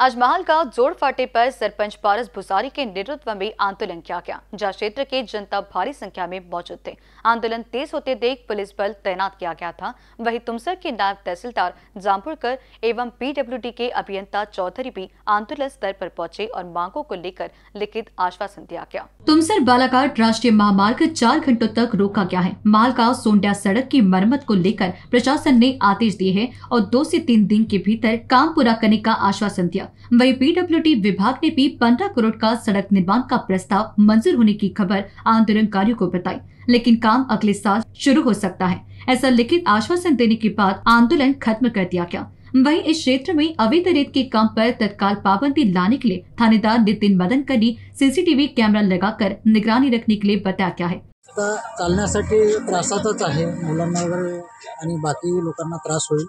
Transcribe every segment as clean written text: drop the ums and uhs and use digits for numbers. आज महालगांव जोड़ फाटे पर सरपंच पारस भूजारी के नेतृत्व में आंदोलन किया गया, जहां क्षेत्र के जनता भारी संख्या में मौजूद थे। आंदोलन तेज होते देख पुलिस बल तैनात किया गया था। वहीं तुमसर के नायब तहसीलदार जाम्बुड़कर एवं पीडब्ल्यूडी के अभियंता चौधरी भी आंदोलन स्तर पर पहुंचे और मांगों को लेकर लिखित आश्वासन दिया गया। तुमसर बालाघाट राष्ट्रीय महामार्ग 4 घंटों तक रोका गया है। महालगांव सोंडिया सड़क की मरम्मत को लेकर प्रशासन ने आदेश दिए है और 2 से 3 दिन के भीतर काम पूरा करने का आश्वासन दिया। वहीं पीडब्ल्यूडी विभाग ने भी 15 करोड़ का सड़क निर्माण का प्रस्ताव मंजूर होने की खबर आंदोलनकारियों को बताई, लेकिन काम अगले साल शुरू हो सकता है, ऐसा लिखित आश्वासन देने के बाद आंदोलन खत्म कर दिया गया। वहीं इस क्षेत्र में अवैध रेत के काम पर तत्काल पाबंदी लाने के लिए थानेदार नितिन मदन ने सीसीटीव्ही कैमरा लगाकर निगरानी रखने के लिए बताया गया है। चालण्यासाठी त्रासच आहे, मुलांना वगैरे बाकी लोकांना त्रास होईल।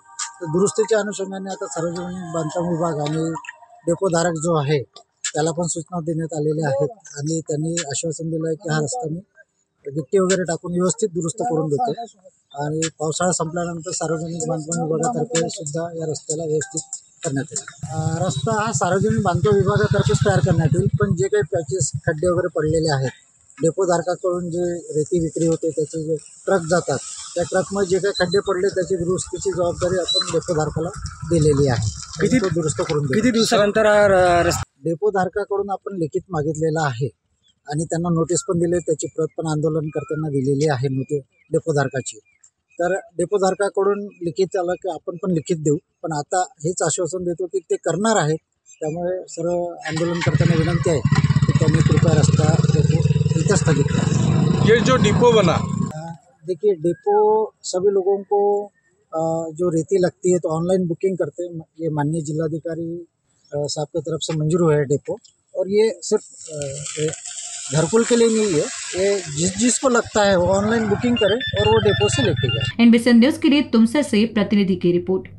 दुरुस्तीच्या अनुषंगाने आता सार्वजनिक बांधकाम विभाग आणि डेपोधारक जो आहे त्याला पण सूचना देण्यात आलेल्या आहेत आणि त्यांनी आश्वासन दिलं आहे की हा रस्ता मी गिट्टी वगैरे टाकून व्यवस्थित दुरुस्त करून देते आणि पावसाळा संपल्यानंतर सार्वजनिक बांधकाम विभागातर्फे सुद्धा या रस्त्याला व्यवस्थित करण्यात येईल। रस्ता हा सार्वजनिक बांधकाम विभागातर्फेच तयार करण्यात येईल, पण जे काही पॅचेस खड्डे वगैरे पडलेले आहेत डेपोधारकाकडून जे रेती विक्री होते त्याचे जे ट्रक जातात त्या ट्रकमध्ये जे काही खड्डे पडले त्याची दुरुस्तीची जबाबदारी आपण डेपोधारकाला दिलेली आहे। दुरुस्त करून किती दिवसानंतर डेपोधारकाकडून आपण लिखित मागितलेला आहे आणि त्यांना नोटीस पण दिली, त्याची प्रत पण आंदोलनकर्त्यांना दिलेली आहे नोटीस डेपोधारकाची। तर डेपोधारकाकडून लिखित आलं की आपण पण लिखित देऊ, पण आता हेच आश्वासन देतो की ते करणार आहेत। त्यामुळे सर्व आंदोलनकर्त्यांना विनंती आहे की त्यांनी कृपया रस्ता स्थगित। ये जो डिपो बना, देखिए डिपो सभी लोगों को जो रेती लगती है तो ऑनलाइन बुकिंग करते हैं। ये माननीय जिलाधिकारी साहब की तरफ से मंजूर हुआ है डिपो, और ये सिर्फ घरकुल के लिए नहीं है, ये जिसको लगता है वो ऑनलाइन बुकिंग करे और वो डिपो से लेके जाए। INBCN न्यूज़ के लिए तुमसर से प्रतिनिधि की रिपोर्ट।